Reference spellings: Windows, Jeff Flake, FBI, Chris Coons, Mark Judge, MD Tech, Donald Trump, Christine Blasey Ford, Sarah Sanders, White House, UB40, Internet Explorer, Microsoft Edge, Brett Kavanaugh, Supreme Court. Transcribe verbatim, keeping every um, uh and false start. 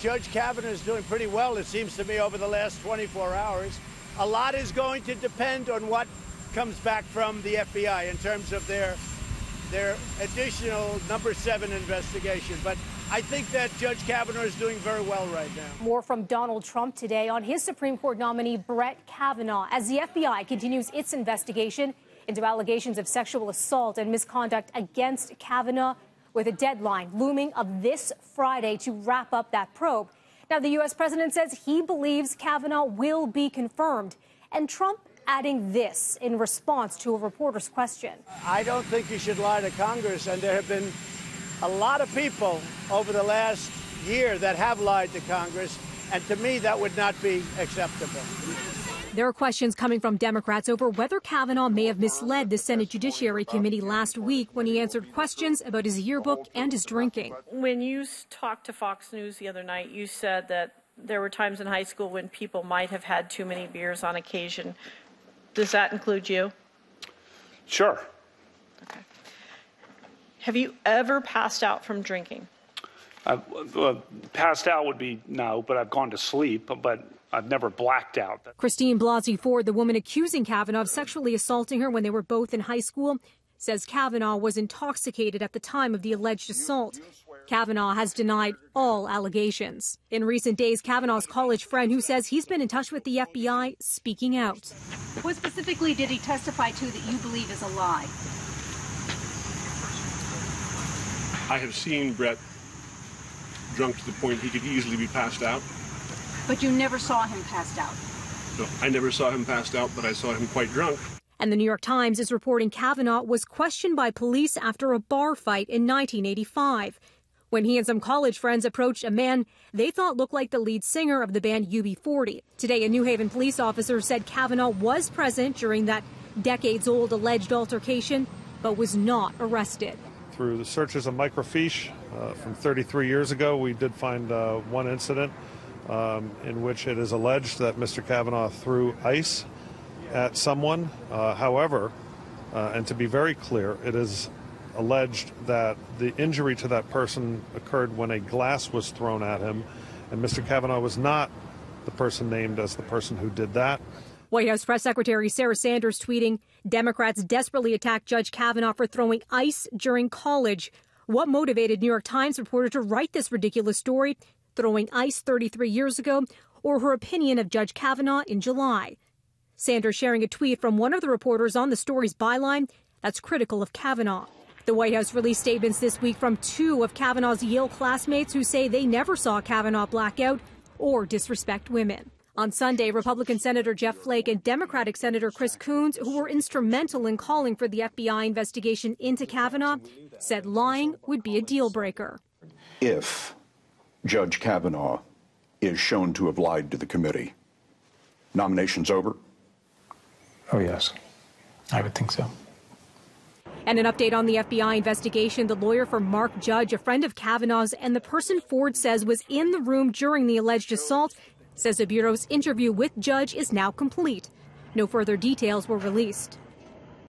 Judge Kavanaugh is doing pretty well, it seems to me, over the last twenty-four hours. A lot is going to depend on what comes back from the F B I in terms of their their additional number seven investigation. But I think that Judge Kavanaugh is doing very well right now. More from Donald Trump today on his Supreme Court nominee, Brett Kavanaugh, as the F B I continues its investigation into allegations of sexual assault and misconduct against Kavanaugh, with a deadline looming of this Friday to wrap up that probe. Now, the U S president says he believes Kavanaugh will be confirmed, and Trump adding this in response to a reporter's question. I don't think you should lie to Congress, and there have been a lot of people over the last year that have lied to Congress, and to me, that would not be acceptable. There are questions coming from Democrats over whether Kavanaugh may have misled the Senate Judiciary Committee last week when he answered questions about his yearbook and his drinking. When you talked to Fox News the other night, you said that there were times in high school when people might have had too many beers on occasion. Does that include you? Sure. Okay. Have you ever passed out from drinking? I've, uh, passed out would be no, but I've gone to sleep, but I've never blacked out. Christine Blasey Ford, the woman accusing Kavanaugh of sexually assaulting her when they were both in high school, says Kavanaugh was intoxicated at the time of the alleged assault. Kavanaugh has denied all allegations. In recent days, Kavanaugh's college friend, who says he's been in touch with the F B I, speaking out. What specifically did he testify to that you believe is a lie? I have seen Brett drunk to the point he could easily be passed out. But you never saw him passed out? No, I never saw him passed out, but I saw him quite drunk. And the New York Times is reporting Kavanaugh was questioned by police after a bar fight in nineteen eighty-five, when he and some college friends approached a man they thought looked like the lead singer of the band U B forty. Today, a New Haven police officer said Kavanaugh was present during that decades-old alleged altercation, but was not arrested. Through the searches of microfiche uh, from thirty-three years ago, we did find uh, one incident um, in which it is alleged that Mister Kavanaugh threw ice at someone. Uh, however, uh, and to be very clear, it is alleged that the injury to that person occurred when a glass was thrown at him, and Mister Kavanaugh was not the person named as the person who did that. White House Press Secretary Sarah Sanders tweeting, Democrats desperately attacked Judge Kavanaugh for throwing ice during college. What motivated New York Times reporter to write this ridiculous story, throwing ice thirty-three years ago, or her opinion of Judge Kavanaugh in July? Sanders sharing a tweet from one of the reporters on the story's byline that's critical of Kavanaugh. The White House released statements this week from two of Kavanaugh's Yale classmates who say they never saw Kavanaugh blackout or disrespect women. On Sunday, Republican Senator Jeff Flake and Democratic Senator Chris Coons, who were instrumental in calling for the F B I investigation into Kavanaugh, said lying would be a deal breaker. If Judge Kavanaugh is shown to have lied to the committee, nomination's over? Oh, yes. I would think so. And an update on the F B I investigation. The lawyer for Mark Judge, a friend of Kavanaugh's, and the person Ford says was in the room during the alleged assault, says the Bureau's interview with Judge is now complete. No further details were released.